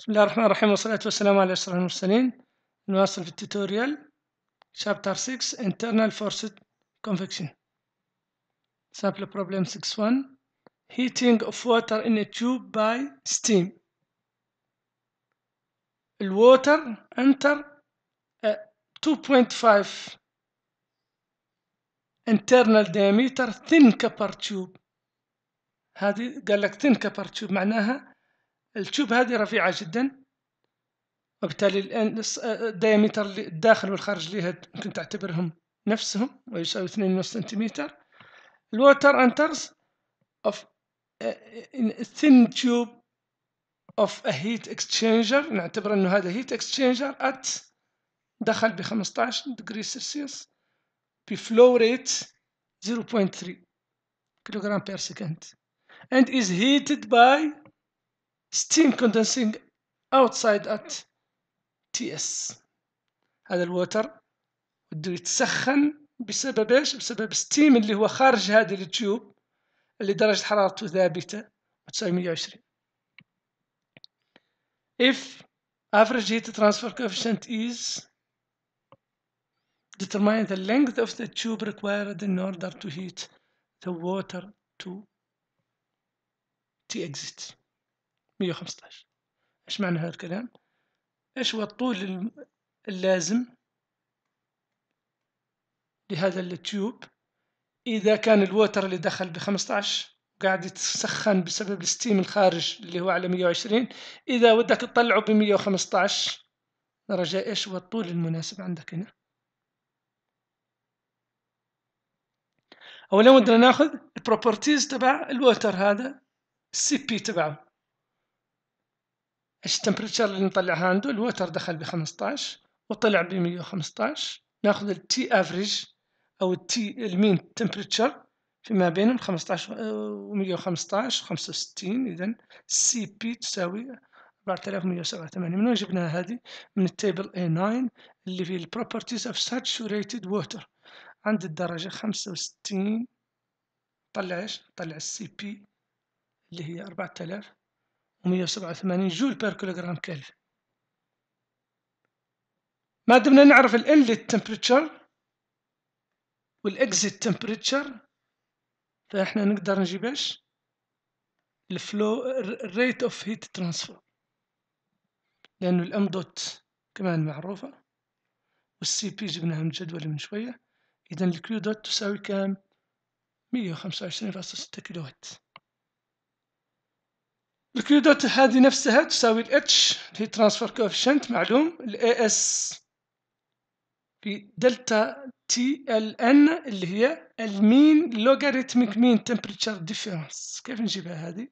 بسم الله الرحمن الرحيم، والصلاة والسلام على أشرف المرسلين. نواصل في التوتوريال شابتر 6 internal forced convection. sample problem 6.1 heating of water in a tube by steam. The water enter 2.5 internal diameter thin copper tube. هذه قال لك thin copper tube، معناها التوب هذه رفيعة جدا، وبالتالي الديامتر الداخل والخارج ليها ممكن تعتبرهم نفسهم ويساوي 2.5 سنتيمتر. الواتر انترز اوف ثين تيوب اوف هيت اكستشينجر، نعتبر انه هذا هيت اكستشينجر ات دخل ب 15 درجة سلسيوس بفلو ريت 0.3 كيلوغرام بير سكند and is heated by steam condensing outside at TS. هذا الوتر بده يتسخن بسبب ايش؟ بسبب ستيم اللي هو خارج هذه التيوب اللي درجة حرارته ثابتة وتساوي 120. If average heat transfer coefficient is determine the length of the tube required in order to heat the water to exit. 115. ايش معنى هذا الكلام؟ ايش هو الطول اللازم لهذا التيوب اذا كان الوتر اللي دخل ب 15 قاعد يتسخن بسبب الستيم الخارج اللي هو على 120، اذا ودك تطلعه ب 115 درجة، ايش هو الطول المناسب عندك هنا؟ اولا بدنا ناخذ البروبرتيز تبع الوتر هذا، السي بي تبعه، ايش التمبريتشر اللي نطلعها عنده. الوتر دخل ب 15 وطلع ب 115، ناخذ التي افريج او التي المين تمبريتشر فيما بين 15 و 115 65. اذا سي بي تساوي 4187. من وين جبناها هذه؟ من التيبل A9 اللي فيه البروبرتيز اوف ساتشوريتد ووتر. عند الدرجة 65 طلع ايش؟ طلع السي بي اللي هي 4187 جول بير كيلوغرام كلفن. ما دمنا نعرف الانليت تمبريتشر والاكزيت تمبريتشر، فاحنا نقدر نجيب ايش؟ الفلو ريت اوف هيت ترانسفير، لانه الام دوت كمان معروفه، والسي بي جبناها من جدول من شويه. اذا الكيو دوت تساوي كام؟ 125.6 كيلو وات. الكيو دوت هذه نفسها تساوي الاتش اللي هي ترانسفير كوفيشنت، معلوم، الاي اس في دلتا تي ال ان اللي هي المين لوغاريتميك مين تمبريتشر ديفيرنس. كيف نجيبها هذه؟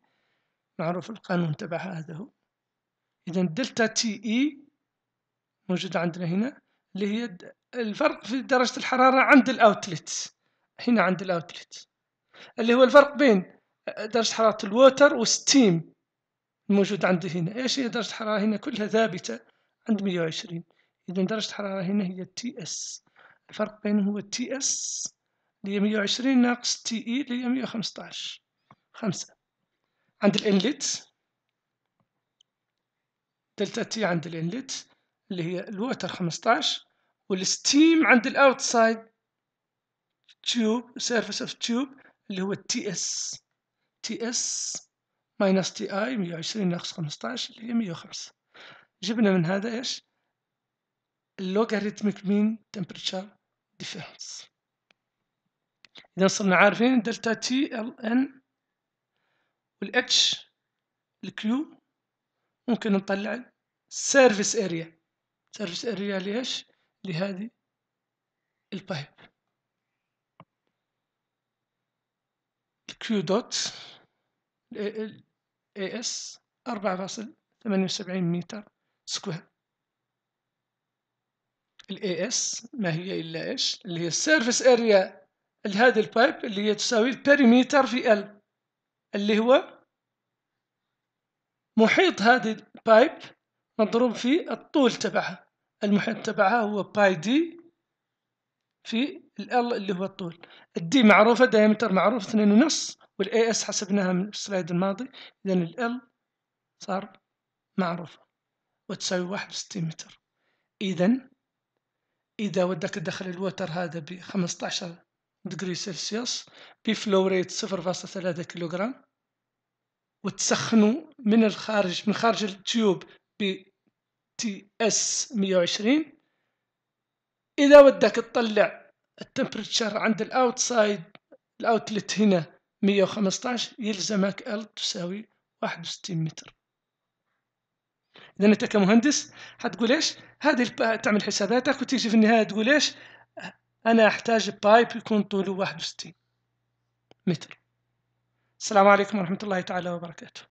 معروف القانون تبعها هذا هو. اذا دلتا تي اي موجودة عندنا هنا اللي هي الفرق في درجة الحرارة عند الاوتلت، هنا عند الاوتلت اللي هو الفرق بين درجة حرارة الووتر والستيم الموجود عندي هنا. ايش هي درجة الحرارة هنا؟ كلها ثابتة عند 120. اذا درجة الحرارة هنا هي تي اس، الفرق بينهم هو تي اس اللي هي 120 ناقص تي اي اللي هي 115 5. عند الانلت دلتا تي عند الانلت اللي هي الووتر 15، والستيم عند الاوتسايد تيوب سيرفيس اوف تيوب اللي هو تي اس، تي اس ماينس تي اي 120 ناقص 15 اللي هي 105. جبنا من هذا ايش؟ اللوغاريتميك مين تمبريتشر ديفيرنس. اذا صرنا عارفين دلتا تي ال ان والاتش الكيو، ممكن نطلع سيرفيس اريا. سيرفيس اريا ليش؟ لهذه البايب. الكيو دوت اي اس 4.78 متر سكوير. الاي اس ما هي الا ايش؟ اللي هي السيرفيس اريا لهذا البايب اللي هي تساوي البريميتر في ال اللي هو محيط هذه البايب مضروب في الطول تبعها. المحيط تبعها هو باي دي في ال اللي هو الطول. الدي معروفة، دايمتر معروف 2.5، والاي اس حسبناها من السلايد الماضي، اذا ال صار معروفة. وتساوي 61 متر. إذن إذا ودك تدخل الوتر هذا ب 15 درجة سلسيوس بفلو ريت 0.3 كيلوغرام وتسخنه من الخارج من خارج التيوب ب تي اس 120. إذا ودك تطلع التمبريتشر عند الأوتسايد الأوتلت هنا 115 يلزمك ال تساوي 61 متر. إذا أنت كمهندس حتقول إيش؟ هذه تعمل حساباتك وتيجي في النهاية تقول إيش؟ أنا أحتاج بايب يكون طوله 61 متر. السلام عليكم ورحمة الله تعالى وبركاته.